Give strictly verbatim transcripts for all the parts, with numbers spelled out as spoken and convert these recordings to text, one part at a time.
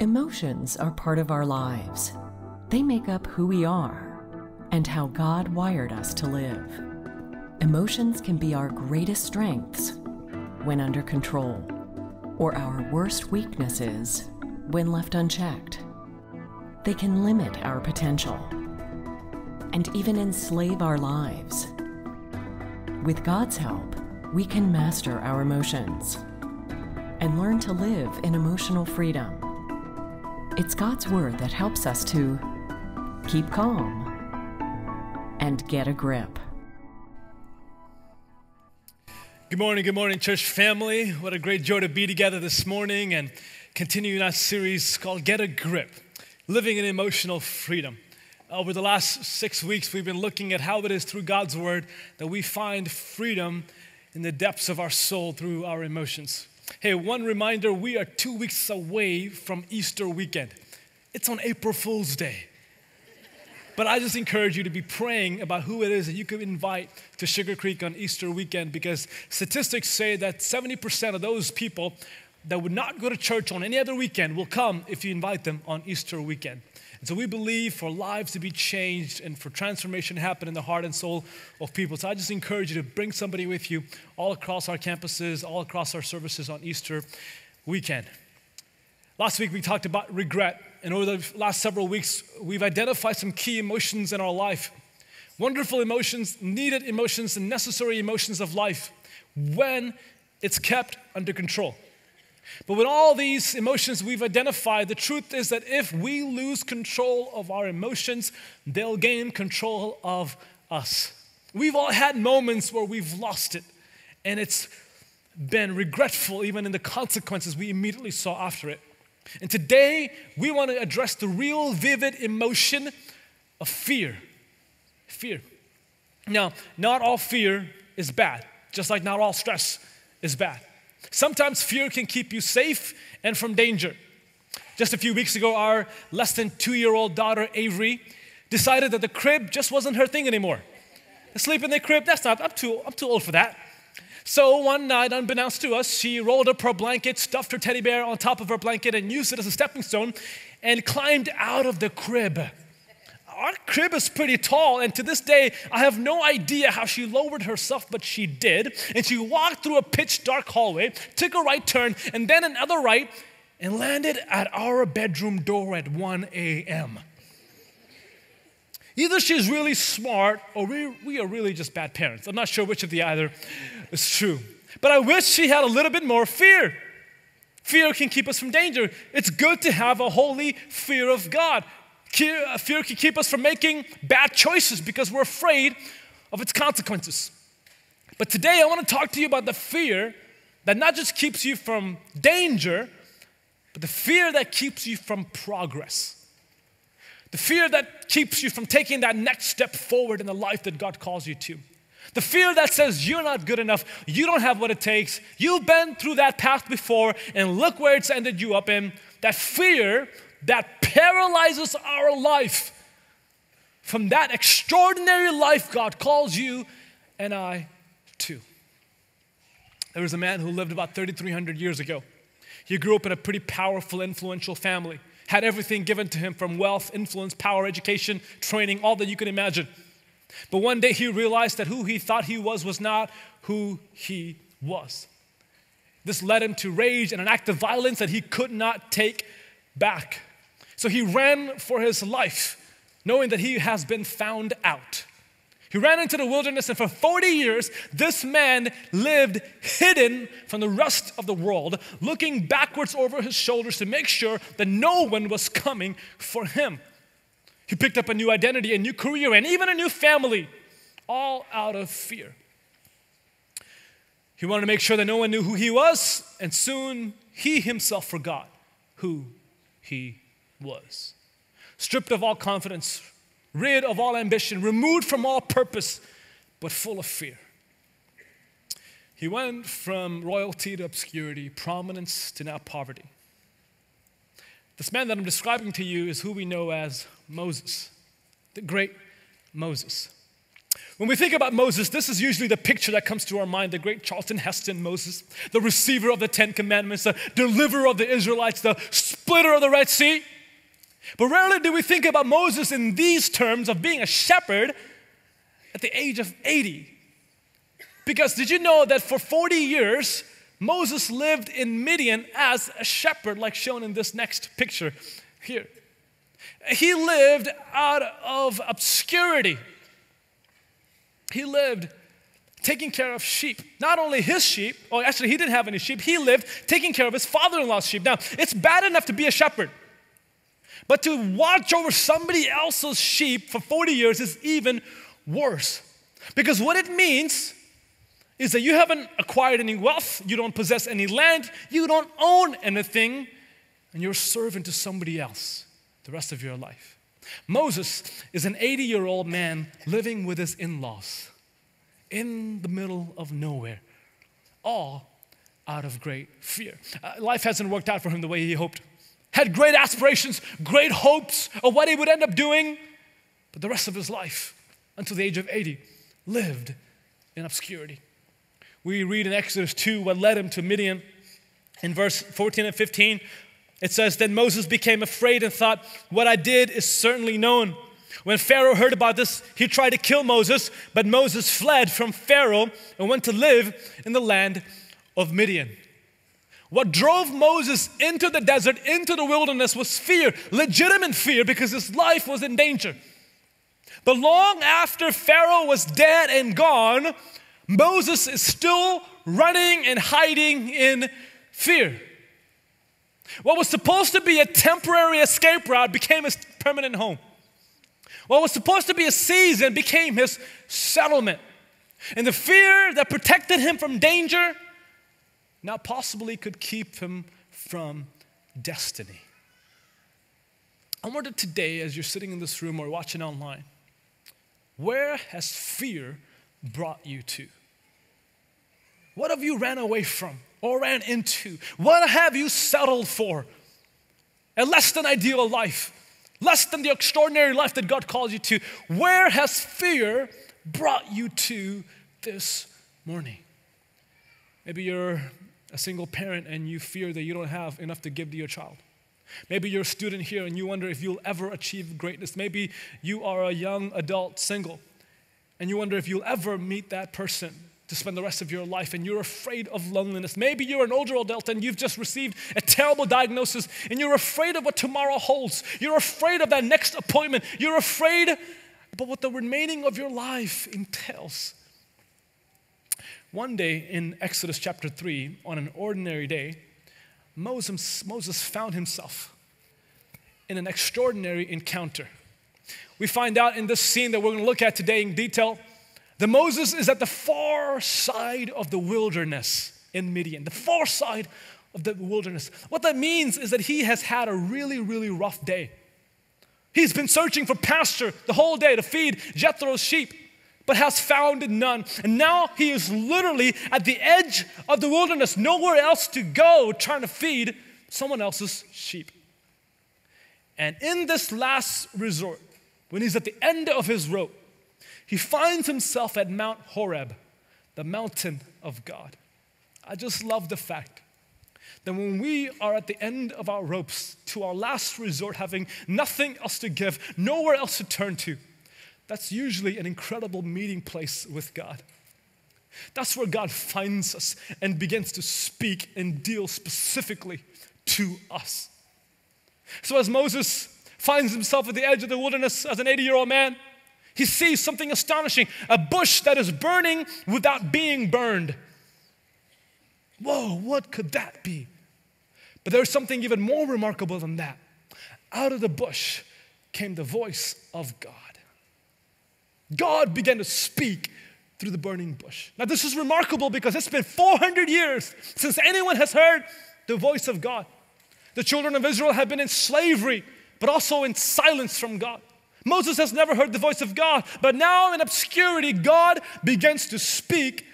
Emotions are part of our lives. They make up who we are and how God wired us to live. Emotions can be our greatest strengths when under control, or our worst weaknesses when left unchecked. They can limit our potential and even enslave our lives. With God's help, we can master our emotions and learn to live in emotional freedom. It's God's Word that helps us to keep calm and get a grip. Good morning, good morning, church family. What a great joy to be together this morning and continuing our series called Get a Grip, Living in Emotional Freedom. Over the last six weeks, we've been looking at how it is through God's Word that we find freedom in the depths of our soul through our emotions. Hey, one reminder, we are two weeks away from Easter weekend. It's on April Fool's Day. But I just encourage you to be praying about who it is that you could invite to Sugar Creek on Easter weekend, because statistics say that seventy percent of those people that would not go to church on any other weekend will come if you invite them on Easter weekend. And so we believe for lives to be changed and for transformation to happen in the heart and soul of people. So I just encourage you to bring somebody with you all across our campuses, all across our services on Easter weekend. Last week we talked about regret, and over the last several weeks we've identified some key emotions in our life. Wonderful emotions, needed emotions, and necessary emotions of life when it's kept under control. But with all these emotions we've identified, the truth is that if we lose control of our emotions, they'll gain control of us. We've all had moments where we've lost it, and it's been regretful even in the consequences we immediately saw after it. And today, we want to address the real vivid emotion of fear. Fear. Now, not all fear is bad, just like not all stress is bad. Sometimes fear can keep you safe and from danger. Just a few weeks ago, our less than two-year-old daughter, Avery, decided that the crib just wasn't her thing anymore. Sleep in the crib, that's not, I'm too, I'm too old for that. So one night, unbeknownst to us, she rolled up her blanket, stuffed her teddy bear on top of her blanket, and used it as a stepping stone, and climbed out of the crib. Our crib is pretty tall, and to this day, I have no idea how she lowered herself, but she did. And she walked through a pitch-dark hallway, took a right turn, and then another right, and landed at our bedroom door at one a m Either she's really smart, or we, we are really just bad parents. I'm not sure which of the either is true. But I wish she had a little bit more fear. Fear can keep us from danger. It's good to have a holy fear of God. Fear can keep us from making bad choices because we're afraid of its consequences. But today I want to talk to you about the fear that not just keeps you from danger, but the fear that keeps you from progress. The fear that keeps you from taking that next step forward in the life that God calls you to. The fear that says you're not good enough, you don't have what it takes, you've been through that path before, and look where it's ended you up in. That fear that paralyzes our life from that extraordinary life God calls you and I to. There was a man who lived about thirty-three hundred years ago. He grew up in a pretty powerful, influential family, had everything given to him from wealth, influence, power, education, training, all that you can imagine. But one day he realized that who he thought he was was not who he was. This led him to rage and an act of violence that he could not take back. So he ran for his life, knowing that he has been found out. He ran into the wilderness, and for forty years, this man lived hidden from the rest of the world, looking backwards over his shoulders to make sure that no one was coming for him. He picked up a new identity, a new career, and even a new family, all out of fear. He wanted to make sure that no one knew who he was, and soon he himself forgot who he was. Stripped of all confidence, rid of all ambition, removed from all purpose, but full of fear. He went from royalty to obscurity, prominence to now poverty. This man that I'm describing to you is who we know as Moses, the great Moses. When we think about Moses, this is usually the picture that comes to our mind, the great Charlton Heston Moses, the receiver of the Ten Commandments, the deliverer of the Israelites, the splitter of the Red Sea. But rarely do we think about Moses in these terms of being a shepherd at the age of eighty. Because did you know that for forty years, Moses lived in Midian as a shepherd, like shown in this next picture here. He lived out of obscurity. He lived taking care of sheep. Not only his sheep, oh, actually he didn't have any sheep. He lived taking care of his father-in-law's sheep. Now, it's bad enough to be a shepherd, but to watch over somebody else's sheep for forty years is even worse. Because what it means is that you haven't acquired any wealth, you don't possess any land, you don't own anything, and you're a servant to somebody else the rest of your life. Moses is an eighty-year-old man living with his in-laws in the middle of nowhere, all out of great fear. Uh, life hasn't worked out for him the way he hoped. Had great aspirations, great hopes of what he would end up doing, but the rest of his life, until the age of eighty, lived in obscurity. We read in Exodus two what led him to Midian. In verse fourteen and fifteen, it says, "Then Moses became afraid and thought, what I did is certainly known. When Pharaoh heard about this, he tried to kill Moses, but Moses fled from Pharaoh and went to live in the land of Midian." What drove Moses into the desert, into the wilderness, was fear, legitimate fear, because his life was in danger. But long after Pharaoh was dead and gone, Moses is still running and hiding in fear. What was supposed to be a temporary escape route became his permanent home. What was supposed to be a season became his settlement. And the fear that protected him from danger now possibly could keep him from destiny. I wonder today, as you're sitting in this room or watching online, where has fear brought you to? What have you ran away from or ran into? What have you settled for? A less than ideal life, less than the extraordinary life that God calls you to. Where has fear brought you to this morning? Maybe you're a single parent and you fear that you don't have enough to give to your child. Maybe you're a student here and you wonder if you'll ever achieve greatness. Maybe you are a young adult single and you wonder if you'll ever meet that person to spend the rest of your life, and you're afraid of loneliness. Maybe you're an older adult and you've just received a terrible diagnosis and you're afraid of what tomorrow holds. You're afraid of that next appointment. You're afraid about what the remaining of your life entails. One day in Exodus chapter three, on an ordinary day, Moses, Moses found himself in an extraordinary encounter. We find out in this scene that we're going to look at today in detail that Moses is at the far side of the wilderness in Midian, the far side of the wilderness. What that means is that he has had a really, really rough day. He's been searching for pasture the whole day to feed Jethro's sheep, but has found none. And now he is literally at the edge of the wilderness, nowhere else to go, trying to feed someone else's sheep. And in this last resort, when he's at the end of his rope, he finds himself at Mount Horeb, the mountain of God. I just love the fact that when we are at the end of our ropes, to our last resort, having nothing else to give, nowhere else to turn to, that's usually an incredible meeting place with God. That's where God finds us and begins to speak and deal specifically to us. So as Moses finds himself at the edge of the wilderness as an eighty-year-old man, he sees something astonishing, a bush that is burning without being burned. Whoa, what could that be? But there's something even more remarkable than that. Out of the bush came the voice of God. God began to speak through the burning bush. Now this is remarkable because it's been four hundred years since anyone has heard the voice of God. The children of Israel have been in slavery, but also in silence from God. Moses has never heard the voice of God, but now in obscurity, God begins to speak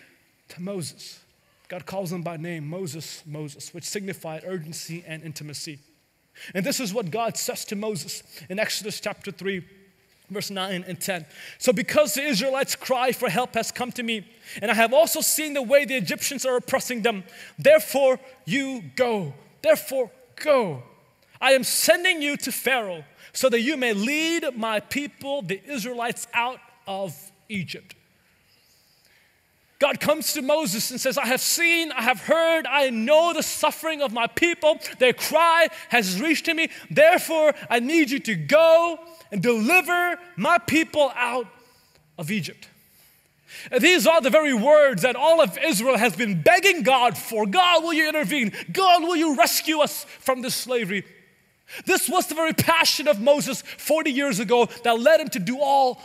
to Moses. God calls him by name, Moses, Moses, which signified urgency and intimacy. And this is what God says to Moses in Exodus chapter three, verse nine and ten. "So because the Israelites' cry for help has come to me, and I have also seen the way the Egyptians are oppressing them, therefore you go, therefore go. I am sending you to Pharaoh so that you may lead my people, the Israelites, out of Egypt. God comes to Moses and says, I have seen, I have heard, I know the suffering of my people. Their cry has reached to me. Therefore, I need you to go and deliver my people out of Egypt. And these are the very words that all of Israel has been begging God for. God, will you intervene? God, will you rescue us from this slavery? This was the very passion of Moses forty years ago that led him to do all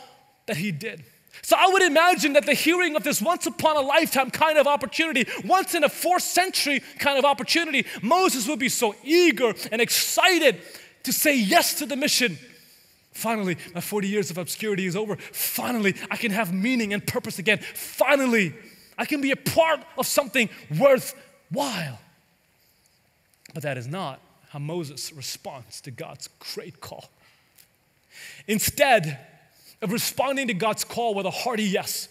that he did. So I would imagine that the hearing of this once upon a lifetime kind of opportunity, once in a fourth century kind of opportunity, Moses would be so eager and excited to say yes to the mission. Finally, my forty years of obscurity is over. Finally, I can have meaning and purpose again. Finally, I can be a part of something worthwhile. But that is not how Moses responds to God's great call. Instead of responding to God's call with a hearty yes,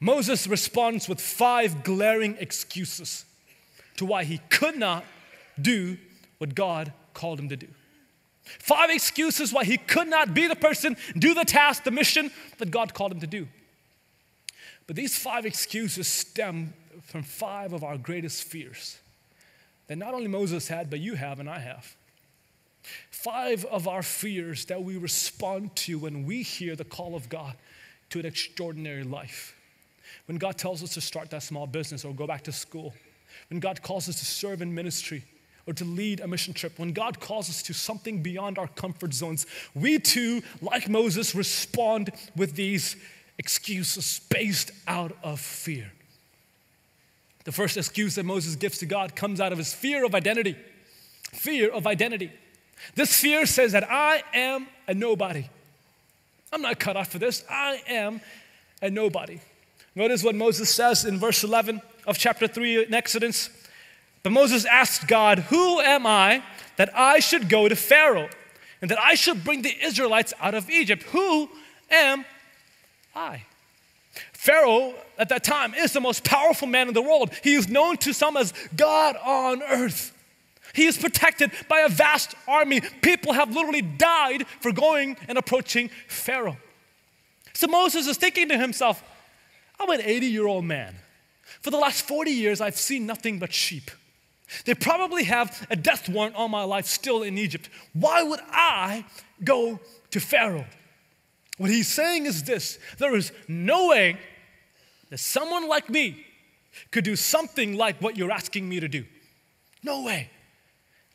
Moses responds with five glaring excuses to why he could not do what God called him to do. Five excuses why he could not be the person, do the task, the mission that God called him to do. But these five excuses stem from five of our greatest fears that not only Moses had, but you have and I have. Five of our fears that we respond to when we hear the call of God to an extraordinary life. When God tells us to start that small business or go back to school. When God calls us to serve in ministry or to lead a mission trip. When God calls us to something beyond our comfort zones, we too, like Moses, respond with these excuses based out of fear. The first excuse that Moses gives to God comes out of his fear of identity. Fear of identity. This fear says that I am a nobody. I'm not cut off for this. I am a nobody. Notice what Moses says in verse eleven of chapter three in Exodus. But Moses asked God, who am I that I should go to Pharaoh and that I should bring the Israelites out of Egypt? Who am I? Pharaoh at that time is the most powerful man in the world. He is known to some as God on earth. He is protected by a vast army. People have literally died for going and approaching Pharaoh. So Moses is thinking to himself, I'm an eighty-year-old man. For the last forty years, I've seen nothing but sheep. They probably have a death warrant on my life still in Egypt. Why would I go to Pharaoh? What he's saying is this: there is no way that someone like me could do something like what you're asking me to do. No way.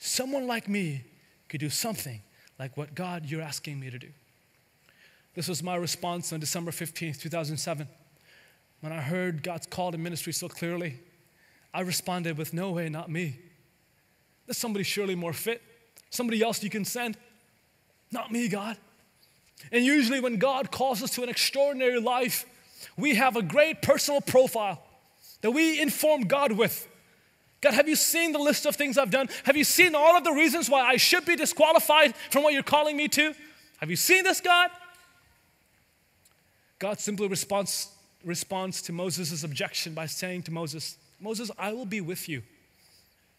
Someone like me could do something like what God, you're asking me to do. This was my response on December fifteenth, two thousand seven. When I heard God's call to ministry so clearly, I responded with, no way, not me. There's somebody surely more fit. Somebody else you can send. Not me, God. And usually when God calls us to an extraordinary life, we have a great personal profile that we inform God with. God, have you seen the list of things I've done? Have you seen all of the reasons why I should be disqualified from what you're calling me to? Have you seen this, God? God simply responds, responds to Moses' objection by saying to Moses, Moses, I will be with you.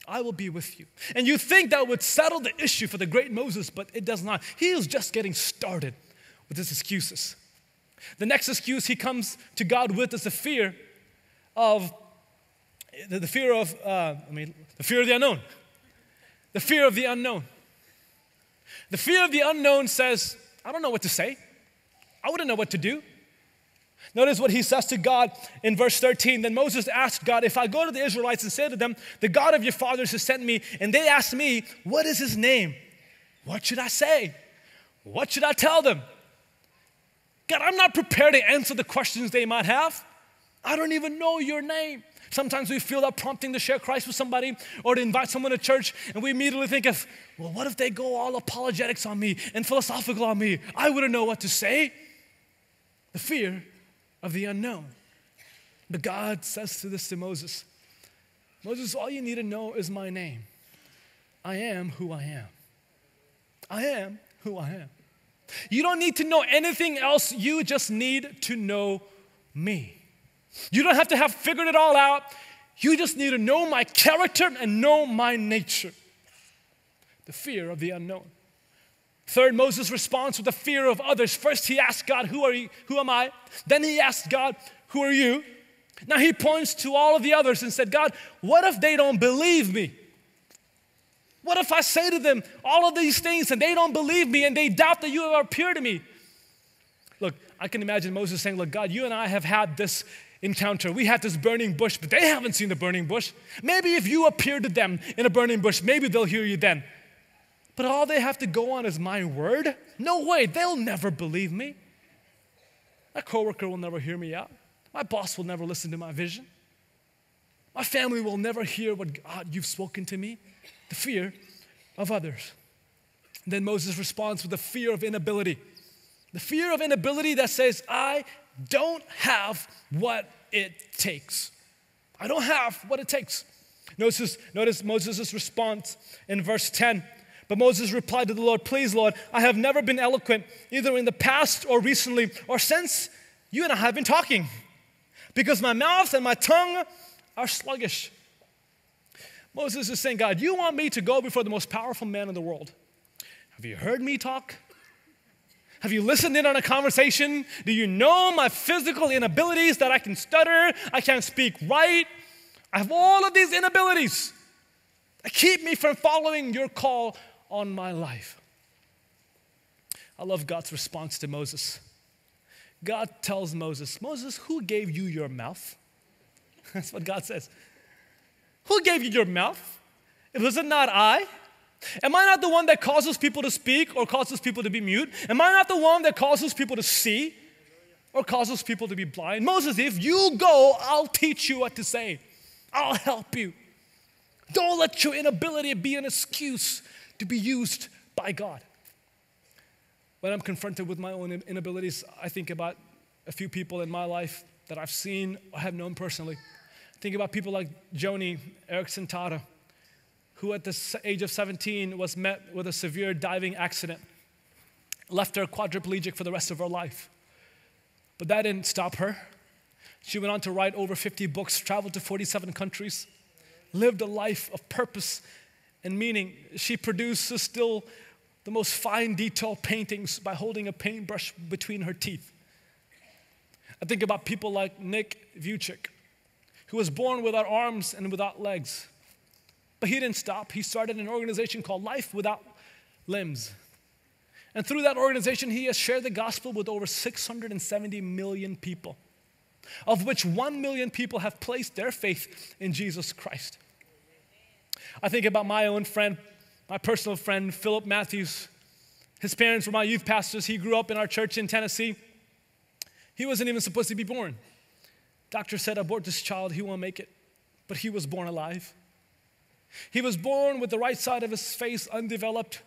I will be with you. And you think that would settle the issue for the great Moses, but it does not. He is just getting started with his excuses. The next excuse he comes to God with is the fear of The fear of, uh, I mean, the fear of the unknown. The fear of the unknown. The fear of the unknown says, I don't know what to say. I wouldn't know what to do. Notice what he says to God in verse thirteen. Then Moses asked God, if I go to the Israelites and say to them, the God of your fathers has sent me, and they ask me, what is his name? What should I say? What should I tell them? God, I'm not prepared to answer the questions they might have. I don't even know your name. Sometimes we feel that prompting to share Christ with somebody or to invite someone to church, and we immediately think of, well, what if they go all apologetics on me and philosophical on me? I wouldn't know what to say. The fear of the unknown. But God says to this to Moses, Moses, all you need to know is my name. I am who I am. I am who I am. You don't need to know anything else. You just need to know me. You don't have to have figured it all out. You just need to know my character and know my nature. the fear of the unknown. Third, Moses responds with the fear of others. First, he asked God, who are you? Who am I? Then he asked God, who are you? Now he points to all of the others and said, God, what if they don't believe me? What if I say to them all of these things and they don't believe me and they doubt that you have appeared to me? Look, I can imagine Moses saying, look, God, you and I have had this encounter. We had this burning bush, but they haven't seen the burning bush. Maybe if you appear to them in a burning bush, maybe they'll hear you then. But all they have to go on is my word? No way, they'll never believe me. My coworker will never hear me out. My boss will never listen to my vision. My family will never hear what God you've spoken to me. The fear of others. And then Moses responds with the fear of inability. The fear of inability that says, I don't have what it takes. I don't have what it takes. Notice, notice Moses' response in verse ten. But Moses replied to the Lord, please, Lord, I have never been eloquent, either in the past or recently, or since you and I have been talking, because my mouth and my tongue are sluggish. Moses is saying, God, you want me to go before the most powerful man in the world. Have you heard me talk? Have you listened in on a conversation? Do you know my physical inabilities that I can stutter, I can't speak right? I have all of these inabilities that keep me from following your call on my life. I love God's response to Moses. God tells Moses, Moses, who gave you your mouth? That's what God says. Who gave you your mouth? Was it not I? Am I not the one that causes people to speak or causes people to be mute? Am I not the one that causes people to see or causes people to be blind? Moses, if you go, I'll teach you what to say. I'll help you. Don't let your inability be an excuse to be used by God. When I'm confronted with my own inabilities, I think about a few people in my life that I've seen or have known personally. Think about people like Joni Eareckson Tada, who at the age of seventeen was met with a severe diving accident, left her quadriplegic for the rest of her life. But that didn't stop her. She went on to write over fifty books, traveled to forty-seven countries, lived a life of purpose and meaning. She produces still the most fine detail paintings by holding a paintbrush between her teeth. I think about people like Nick Vujicic, who was born without arms and without legs. But he didn't stop. He started an organization called Life Without Limbs. And through that organization, he has shared the gospel with over six hundred seventy million people, of which one million people have placed their faith in Jesus Christ. I think about my own friend, my personal friend, Philip Matthews. His parents were my youth pastors. He grew up in our church in Tennessee. He wasn't even supposed to be born. Doctor said, abort this child, he won't make it. But he was born alive. He was born with the right side of his face undeveloped,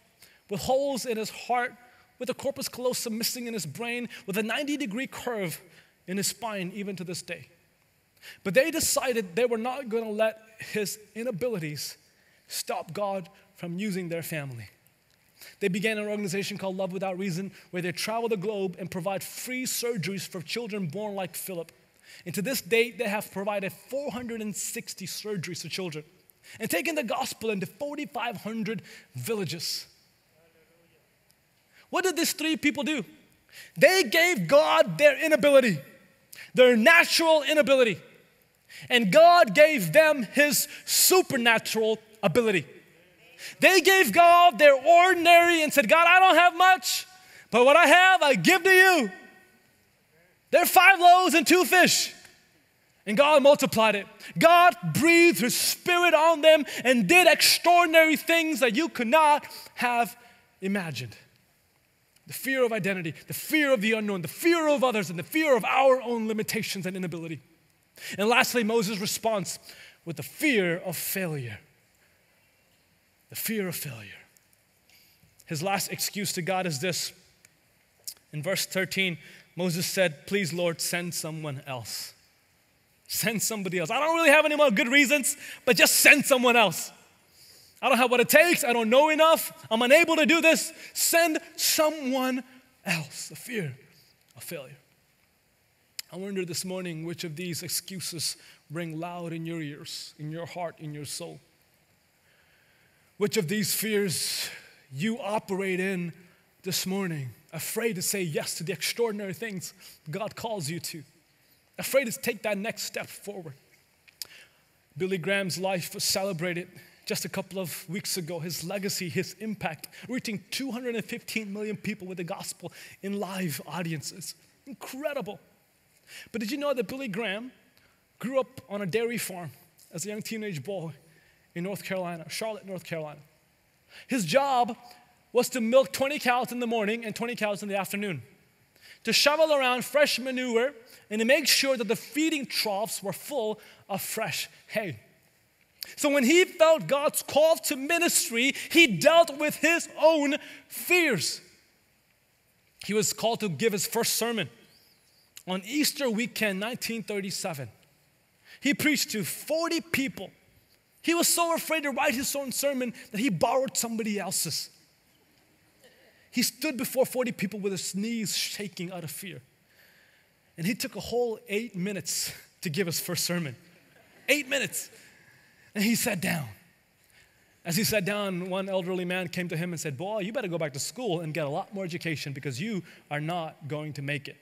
with holes in his heart, with a corpus callosum missing in his brain, with a ninety degree curve in his spine even to this day. But they decided they were not going to let his inabilities stop God from using their family. They began an organization called Love Without Reason, where they travel the globe and provide free surgeries for children born like Philip. And to this date, they have provided four hundred sixty surgeries to children and taken the gospel into four thousand five hundred villages. What did these three people do? They gave God their inability, their natural inability, and God gave them his supernatural ability. They gave God their ordinary and said, God, I don't have much, but what I have, I give to you. There are five loaves and two fish. And God multiplied it. God breathed his spirit on them and did extraordinary things that you could not have imagined. The fear of identity, the fear of the unknown, the fear of others, and the fear of our own limitations and inability. And lastly, Moses' response with the fear of failure. The fear of failure. His last excuse to God is this. In verse thirteen, Moses said, please, Lord, send someone else. Send somebody else. I don't really have any more good reasons, but just send someone else. I don't have what it takes. I don't know enough. I'm unable to do this. Send someone else. The fear of failure. I wonder this morning which of these excuses ring loud in your ears, in your heart, in your soul. Which of these fears you operate in this morning? Afraid to say yes to the extraordinary things God calls you to. Afraid to take that next step forward. Billy Graham's life was celebrated just a couple of weeks ago. His legacy, his impact, reaching two hundred fifteen million people with the gospel in live audiences. Incredible. But did you know that Billy Graham grew up on a dairy farm as a young teenage boy in North Carolina, Charlotte, North Carolina? His job was to milk twenty cows in the morning and twenty cows in the afternoon, to shovel around fresh manure and to make sure that the feeding troughs were full of fresh hay. So when he felt God's call to ministry, he dealt with his own fears. He was called to give his first sermon on Easter weekend, nineteen thirty-seven. He preached to forty people. He was so afraid to write his own sermon that he borrowed somebody else's. He stood before forty people with his knees shaking out of fear. And he took a whole eight minutes to give his first sermon. Eight minutes. And he sat down. As he sat down, one elderly man came to him and said, "Boy, you better go back to school and get a lot more education because you are not going to make it.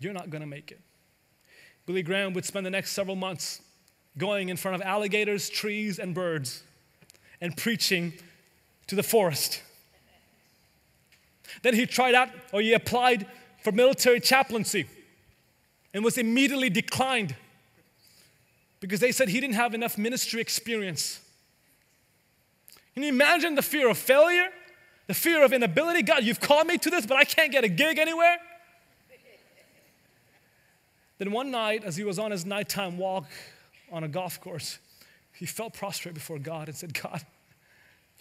You're not going to make it." Billy Graham would spend the next several months going in front of alligators, trees, and birds and preaching to the forest. Then he tried out, or he applied for military chaplaincy and was immediately declined because they said he didn't have enough ministry experience. Can you imagine the fear of failure? The fear of inability? God, you've called me to this, but I can't get a gig anywhere? Then one night, as he was on his nighttime walk on a golf course, he fell prostrate before God and said, "God,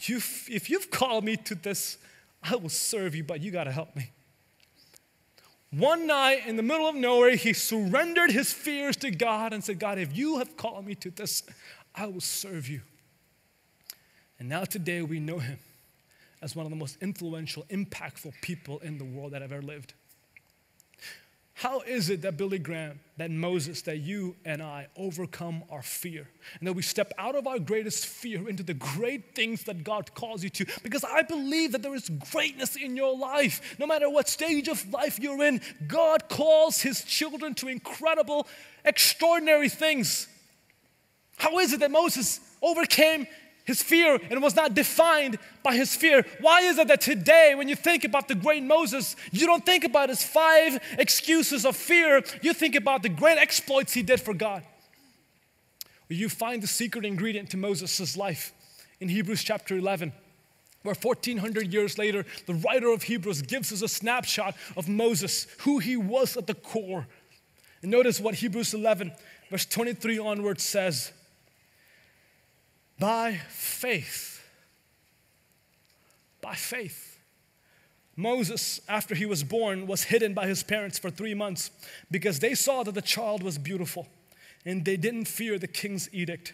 you've, if you've called me to this, I will serve you, but you got to help me." One night in the middle of nowhere, he surrendered his fears to God and said, "God, if you have called me to this, I will serve you." And now today we know him as one of the most influential, impactful people in the world that have ever lived. How is it that Billy Graham, that Moses, that you and I overcome our fear and that we step out of our greatest fear into the great things that God calls you to? Because I believe that there is greatness in your life. No matter what stage of life you're in, God calls his children to incredible, extraordinary things. How is it that Moses overcame his fear and was not defined by his fear? Why is it that today when you think about the great Moses, you don't think about his five excuses of fear, you think about the great exploits he did for God? You find the secret ingredient to Moses' life in Hebrews chapter eleven, where fourteen hundred years later, the writer of Hebrews gives us a snapshot of Moses, who he was at the core. And notice what Hebrews eleven, verse twenty-three onward says. By faith, by faith, Moses, after he was born, was hidden by his parents for three months because they saw that the child was beautiful and they didn't fear the king's edict.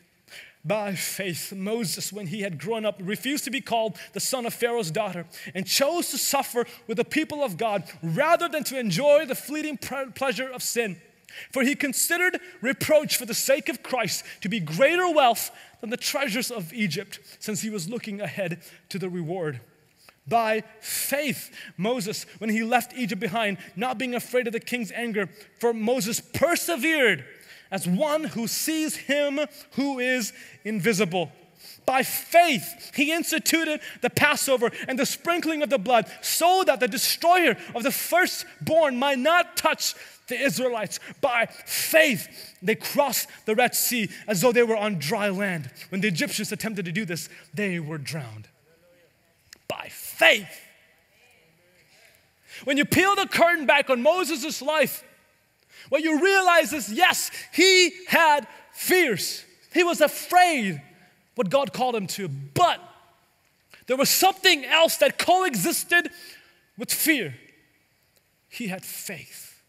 By faith, Moses, when he had grown up, refused to be called the son of Pharaoh's daughter and chose to suffer with the people of God rather than to enjoy the fleeting pleasure of sin. For he considered reproach for the sake of Christ to be greater wealth than the treasures of Egypt, since he was looking ahead to the reward. By faith, Moses, when he left Egypt behind, not being afraid of the king's anger, for Moses persevered as one who sees him who is invisible. By faith, he instituted the Passover and the sprinkling of the blood so that the destroyer of the firstborn might not touch the Israelites. By faith, they crossed the Red Sea as though they were on dry land. When the Egyptians attempted to do this, they were drowned. By faith. When you peel the curtain back on Moses' life, what you realize is, yes, he had fears. He was afraid what God called him to, but there was something else that coexisted with fear. He had faith.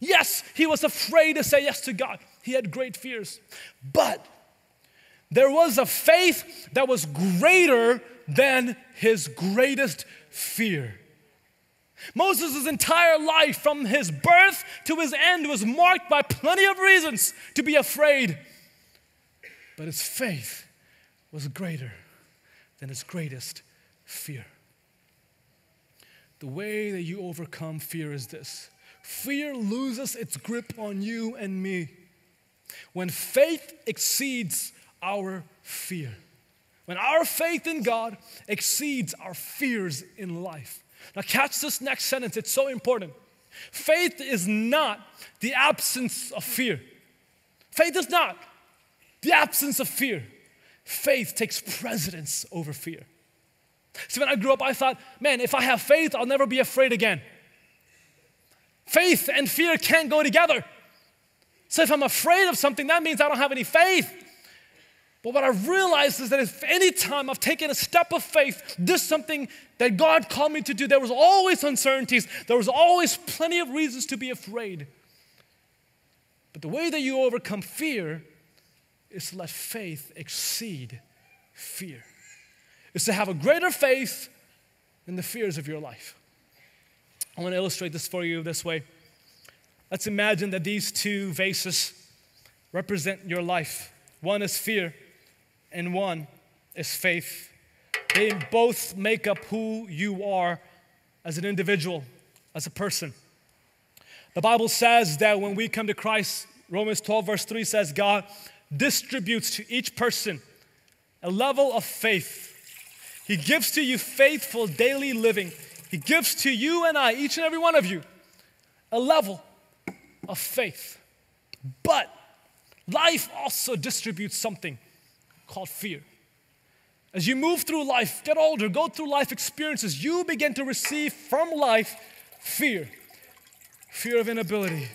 Yes, he was afraid to say yes to God. He had great fears. But there was a faith that was greater than his greatest fear. Moses' entire life from his birth to his end was marked by plenty of reasons to be afraid. But his faith was greater than its greatest fear. The way that you overcome fear is this. Fear loses its grip on you and me when faith exceeds our fear. When our faith in God exceeds our fears in life. Now catch this next sentence. It's so important. Faith is not the absence of fear. Faith is not the absence of fear. Faith takes precedence over fear. See, when I grew up, I thought, man, if I have faith, I'll never be afraid again. Faith and fear can't go together. So if I'm afraid of something, that means I don't have any faith. But what I realized is that if any time I've taken a step of faith, this something that God called me to do, there was always uncertainties. There was always plenty of reasons to be afraid. But the way that you overcome fear is to let faith exceed fear. It's to have a greater faith than the fears of your life. I want to illustrate this for you this way. Let's imagine that these two vases represent your life. One is fear, and one is faith. They both make up who you are as an individual, as a person. The Bible says that when we come to Christ, Romans twelve verse three says, God distributes to each person a level of faith. He gives to you faithful daily living. He gives to you and I, each and every one of you, a level of faith. But life also distributes something called fear. As you move through life, get older, go through life experiences, you begin to receive from life fear. Fear of inability.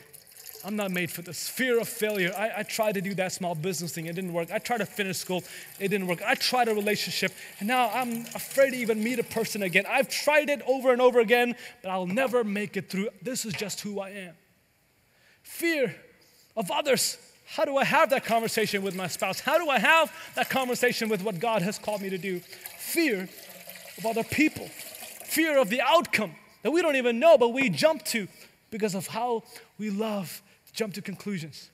I'm not made for this. Fear of failure. I, I tried to do that small business thing. It didn't work. I tried to finish school. It didn't work. I tried a relationship, and now I'm afraid to even meet a person again. I've tried it over and over again, but I'll never make it through. This is just who I am. Fear of others. How do I have that conversation with my spouse? How do I have that conversation with what God has called me to do? Fear of other people. Fear of the outcome that we don't even know, but we jump to because of how we love jump to conclusions.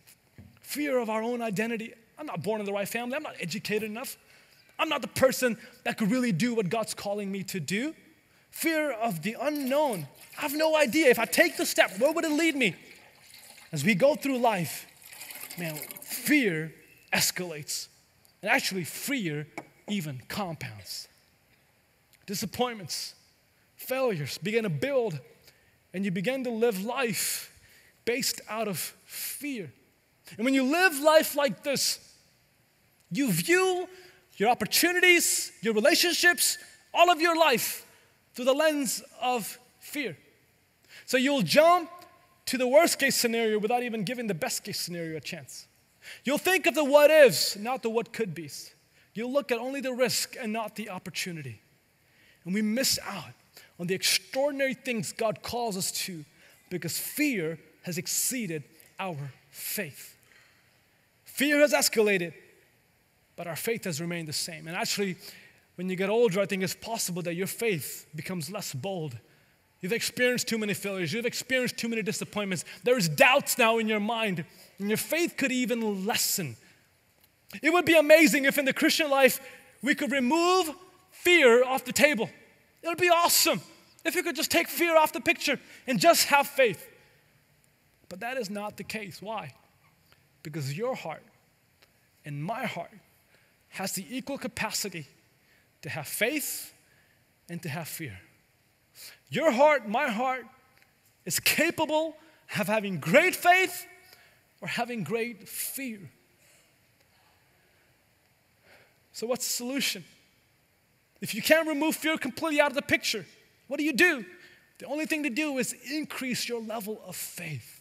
Fear of our own identity. I'm not born in the right family. I'm not educated enough. I'm not the person that could really do what God's calling me to do. Fear of the unknown. I have no idea. If I take the step, where would it lead me? As we go through life, man, fear escalates. And actually, fear even compounds. Disappointments, failures begin to build, and you begin to live life based out of fear. And when you live life like this, you view your opportunities, your relationships, all of your life through the lens of fear. So you'll jump to the worst case scenario without even giving the best case scenario a chance. You'll think of the what ifs, not the what could be's. You'll look at only the risk and not the opportunity. And we miss out on the extraordinary things God calls us to because fear has exceeded our faith. Fear has escalated, but our faith has remained the same. And actually, when you get older, I think it's possible that your faith becomes less bold. You've experienced too many failures. You've experienced too many disappointments. There is doubts now in your mind, and your faith could even lessen. It would be amazing if in the Christian life, we could remove fear off the table. It would be awesome if you could just take fear off the picture and just have faith. But that is not the case. Why? Because your heart and my heart has the equal capacity to have faith and to have fear. Your heart, my heart, is capable of having great faith or having great fear. So what's the solution? If you can't remove fear completely out of the picture, what do you do? The only thing to do is increase your level of faith.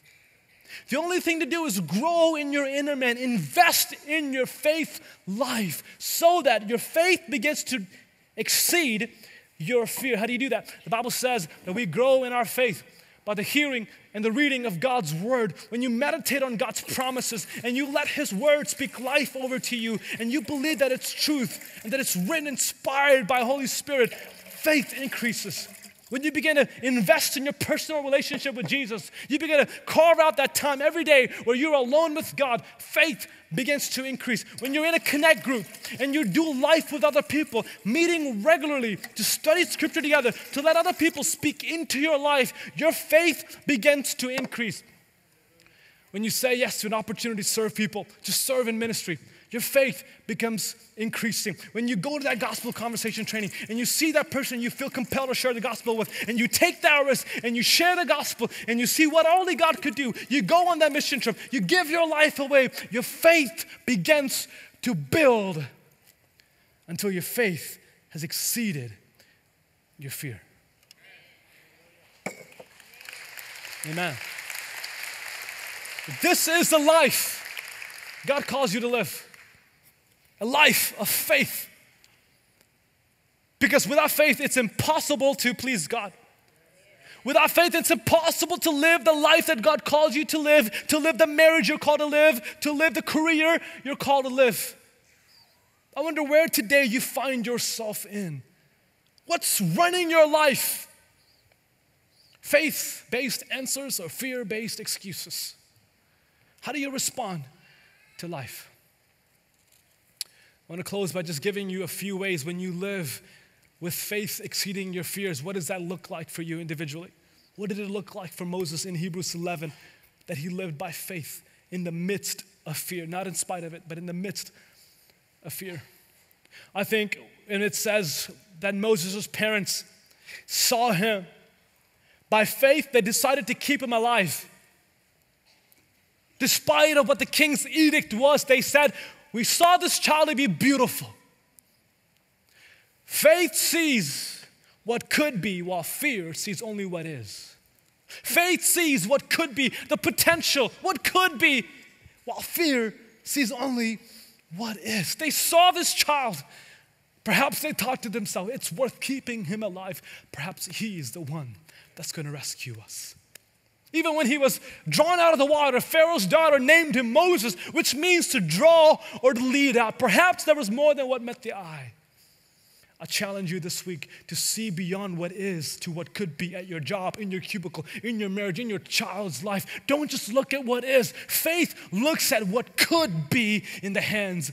The only thing to do is grow in your inner man. Invest in your faith life so that your faith begins to exceed your fear. How do you do that? The Bible says that we grow in our faith by the hearing and the reading of God's word. When you meditate on God's promises and you let his word speak life over to you and you believe that it's truth and that it's written, inspired by Holy Spirit, faith increases. When you begin to invest in your personal relationship with Jesus, you begin to carve out that time every day where you're alone with God, faith begins to increase. When you're in a connect group and you do life with other people, meeting regularly to study scripture together, to let other people speak into your life, your faith begins to increase. When you say yes to an opportunity to serve people, to serve in ministry, your faith becomes increasing. When you go to that gospel conversation training and you see that person you feel compelled to share the gospel with, and you take that risk and you share the gospel and you see what only God could do, you go on that mission trip, you give your life away, your faith begins to build until your faith has exceeded your fear. Amen. This is the life God calls you to live. A life of faith. Because without faith, it's impossible to please God. Without faith, it's impossible to live the life that God calls you to live, to live the marriage you're called to live, to live the career you're called to live. I wonder where today you find yourself in. What's running your life? Faith-based answers or fear-based excuses? How do you respond to life? I want to close by just giving you a few ways when you live with faith exceeding your fears. What does that look like for you individually? What did it look like for Moses in Hebrews eleven, that he lived by faith in the midst of fear? Not in spite of it, but in the midst of fear. I think, and it says that Moses' parents saw him. By faith, they decided to keep him alive. Despite of what the king's edict was, they said, we saw this child to be beautiful. Faith sees what could be, while fear sees only what is. Faith sees what could be, the potential, what could be, while fear sees only what is. They saw this child. Perhaps they thought to themselves, it's worth keeping him alive. Perhaps he is the one that's going to rescue us. Even when he was drawn out of the water, Pharaoh's daughter named him Moses, which means to draw or to lead out. Perhaps there was more than what met the eye. I challenge you this week to see beyond what is to what could be at your job, in your cubicle, in your marriage, in your child's life. Don't just look at what is. Faith looks at what could be in the hands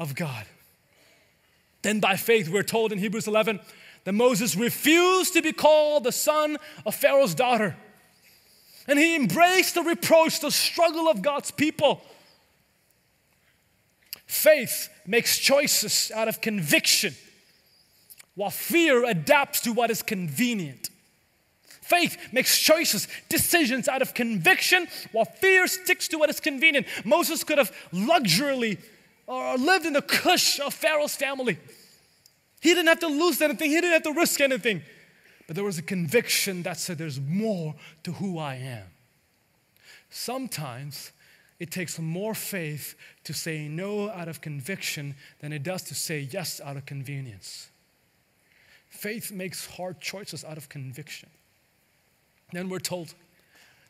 of God. Then by faith, we're told in Hebrews eleven, that Moses refused to be called the son of Pharaoh's daughter. And he embraced the reproach, the struggle of God's people. Faith makes choices out of conviction, while fear adapts to what is convenient. Faith makes choices, decisions out of conviction, while fear sticks to what is convenient. Moses could have luxuriously or lived in the cush of Pharaoh's family. He didn't have to lose anything. He didn't have to risk anything. But there was a conviction that said there's more to who I am. Sometimes it takes more faith to say no out of conviction than it does to say yes out of convenience. Faith makes hard choices out of conviction. Then we're told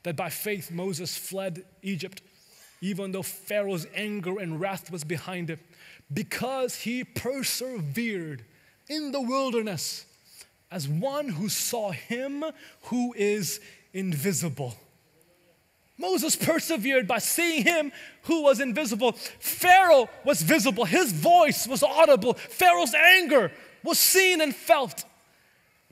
that by faith Moses fled Egypt, even though Pharaoh's anger and wrath was behind him, because he persevered in the wilderness as one who saw him who is invisible. Moses persevered by seeing him who was invisible. Pharaoh was visible. His voice was audible. Pharaoh's anger was seen and felt.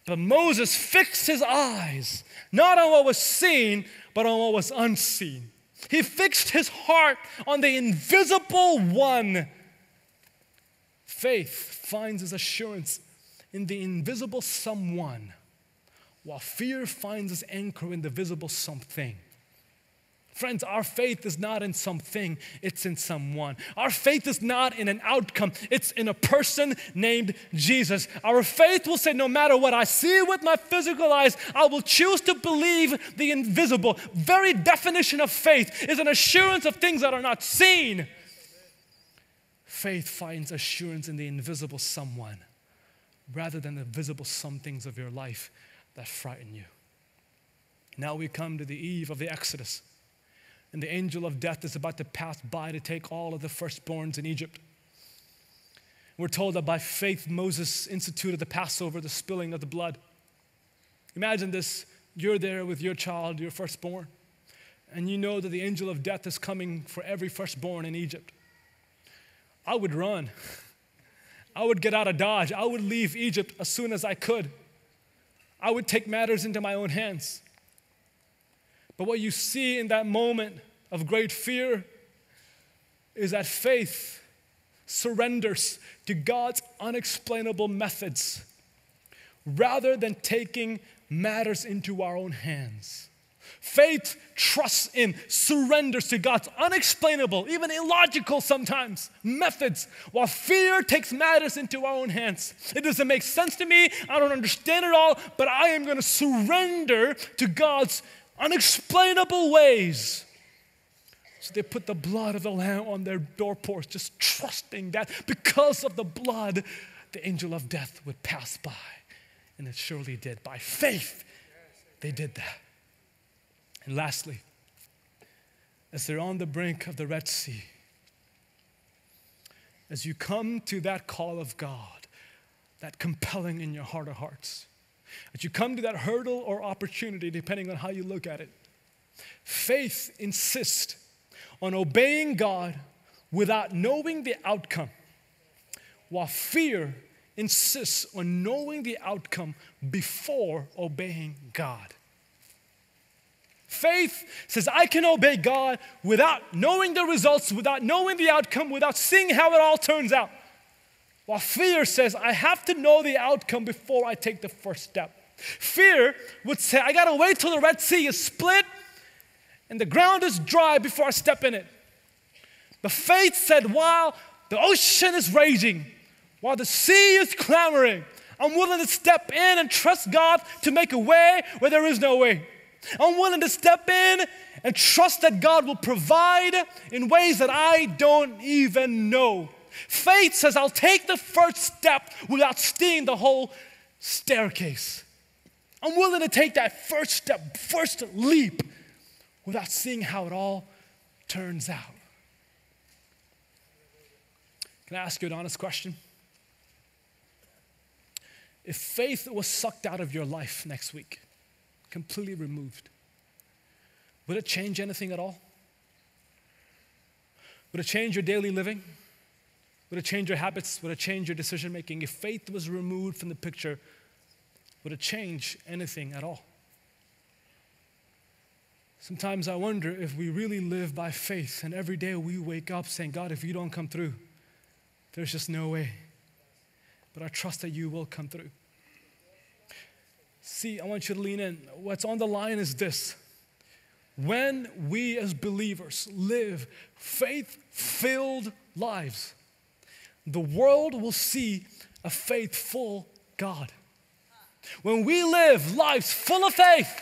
But Moses fixed his eyes not on what was seen, but on what was unseen. He fixed his heart on the invisible one. Faith finds its assurance in the invisible someone, while fear finds its anchor in the visible something. Friends, our faith is not in something, it's in someone. Our faith is not in an outcome, it's in a person named Jesus. Our faith will say, no matter what I see with my physical eyes, I will choose to believe the invisible. Very definition of faith is an assurance of things that are not seen. Faith finds assurance in the invisible someone rather than the visible some things of your life that frighten you. Now we come to the eve of the Exodus, and the angel of death is about to pass by to take all of the firstborns in Egypt. We're told that by faith Moses instituted the Passover, the spilling of the blood. Imagine this, you're there with your child, your firstborn, and you know that the angel of death is coming for every firstborn in Egypt. I would run. I would get out of Dodge. I would leave Egypt as soon as I could. I would take matters into my own hands. But what you see in that moment of great fear is that faith surrenders to God's unexplainable methods rather than taking matters into our own hands. Faith trusts in, surrenders to God's unexplainable, even illogical sometimes, methods, while fear takes matters into our own hands. It doesn't make sense to me, I don't understand it all, but I am going to surrender to God's unexplainable ways. So they put the blood of the Lamb on their doorposts, just trusting that because of the blood, the angel of death would pass by. And it surely did. By faith, they did that. And lastly, as they're on the brink of the Red Sea, as you come to that call of God, that compelling in your heart of hearts, as you come to that hurdle or opportunity, depending on how you look at it, faith insists on obeying God without knowing the outcome, while fear insists on knowing the outcome before obeying God. Faith says, I can obey God without knowing the results, without knowing the outcome, without seeing how it all turns out. While fear says, I have to know the outcome before I take the first step. Fear would say, I gotta wait till the Red Sea is split and the ground is dry before I step in it. But faith said, while the ocean is raging, while the sea is clamoring, I'm willing to step in and trust God to make a way where there is no way. I'm willing to step in and trust that God will provide in ways that I don't even know. Faith says, I'll take the first step without seeing the whole staircase. I'm willing to take that first step, first leap, without seeing how it all turns out. Can I ask you an honest question? If faith was sucked out of your life next week, completely removed, would it change anything at all? Would it change your daily living? Would it change your habits? Would it change your decision making? If faith was removed from the picture, would it change anything at all? Sometimes I wonder if we really live by faith, and every day we wake up saying, God, if you don't come through, there's just no way. But I trust that you will come through. See, I want you to lean in. What's on the line is this. When we as believers live faith-filled lives, the world will see a faithful God. When we live lives full of faith,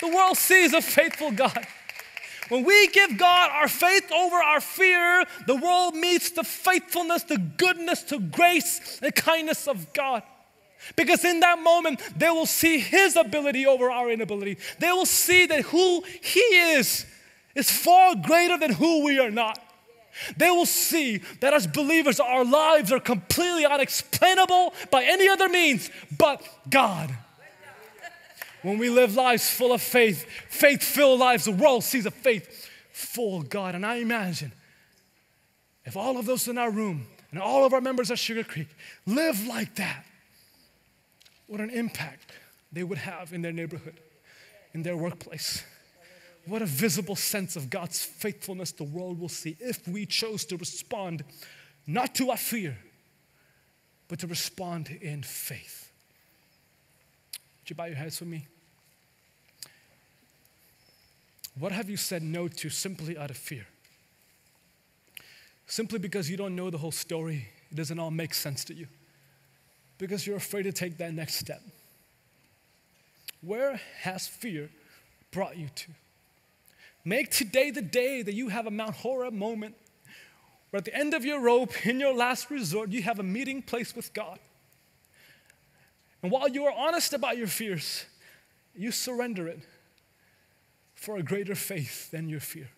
the world sees a faithful God. When we give God our faith over our fear, the world meets the faithfulness, the goodness, the grace, and kindness of God. Because in that moment, they will see His ability over our inability. They will see that who He is is far greater than who we are not. They will see that as believers, our lives are completely unexplainable by any other means but God. When we live lives full of faith, faith-filled lives, the world sees a faithful God. And I imagine if all of those in our room and all of our members at Sugar Creek live like that, what an impact they would have in their neighborhood, in their workplace. What a visible sense of God's faithfulness the world will see if we chose to respond not to our fear, but to respond in faith. Would you bow your heads with me? What have you said no to simply out of fear? Simply because you don't know the whole story, it doesn't all make sense to you. Because you're afraid to take that next step. Where has fear brought you to? Make today the day that you have a Mount Horeb moment, where at the end of your rope, in your last resort, you have a meeting place with God. And while you are honest about your fears, you surrender it for a greater faith than your fear.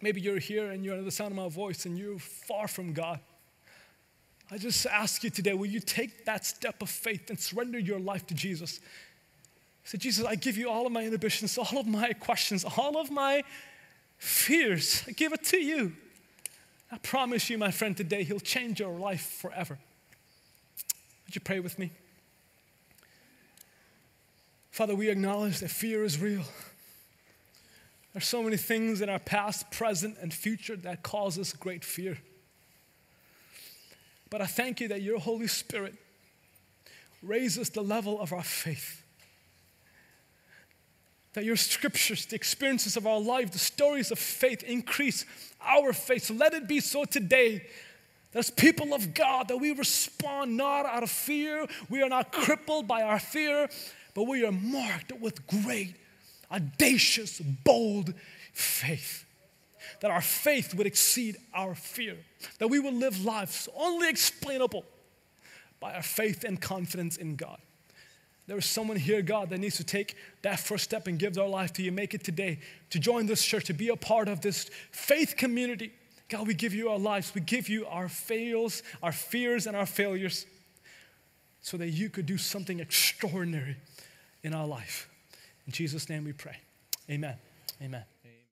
Maybe you're here and you're under the sound of my voice and you're far from God. I just ask you today, will you take that step of faith and surrender your life to Jesus? Say, Jesus, I give you all of my inhibitions, all of my questions, all of my fears. I give it to you. I promise you, my friend, today he'll change your life forever. Would you pray with me? Father, we acknowledge that fear is real. There's so many things in our past, present, and future that cause us great fear. But I thank you that your Holy Spirit raises the level of our faith. That your scriptures, the experiences of our life, the stories of faith increase our faith. So let it be so today. As people of God, that we respond not out of fear. We are not crippled by our fear, but we are marked with great, audacious, bold faith. That our faith would exceed our fear. That we would live lives only explainable by our faith and confidence in God. There is someone here, God, that needs to take that first step and give their life to you. Make it today to join this church, to be a part of this faith community. God, we give you our lives. We give you our fails, our fears, and our failures so that you could do something extraordinary in our life. In Jesus' name we pray. Amen. Amen.